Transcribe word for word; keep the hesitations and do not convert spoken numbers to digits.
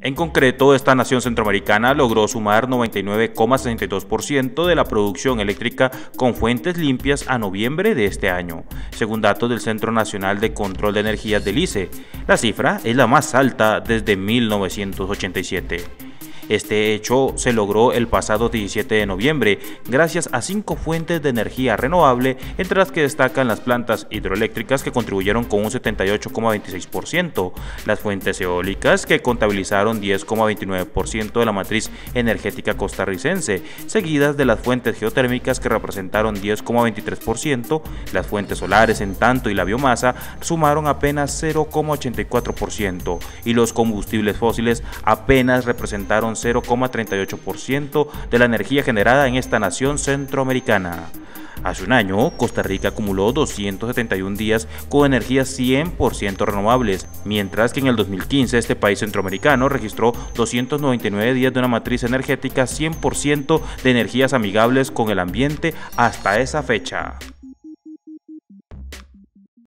En concreto, esta nación centroamericana logró sumar noventa y nueve coma sesenta y dos por ciento de la producción eléctrica con fuentes limpias a noviembre de este año, según datos del Centro Nacional de Control de Energías del I C E. La cifra es la más alta desde mil novecientos ochenta y siete. Este hecho se logró el pasado diecisiete de noviembre gracias a cinco fuentes de energía renovable, entre las que destacan las plantas hidroeléctricas, que contribuyeron con un setenta y ocho coma veintiséis por ciento, las fuentes eólicas, que contabilizaron diez coma veintinueve por ciento de la matriz energética costarricense, seguidas de las fuentes geotérmicas, que representaron diez coma veintitrés por ciento, las fuentes solares, en tanto, y la biomasa sumaron apenas cero coma ochenta y cuatro por ciento, y los combustibles fósiles apenas representaron cero coma treinta y ocho por ciento de la energía generada en esta nación centroamericana. Hace un año, Costa Rica acumuló doscientos setenta y uno días con energías cien por ciento renovables, mientras que en el dos mil quince este país centroamericano registró doscientos noventa y nueve días de una matriz energética cien por ciento de energías amigables con el ambiente hasta esa fecha.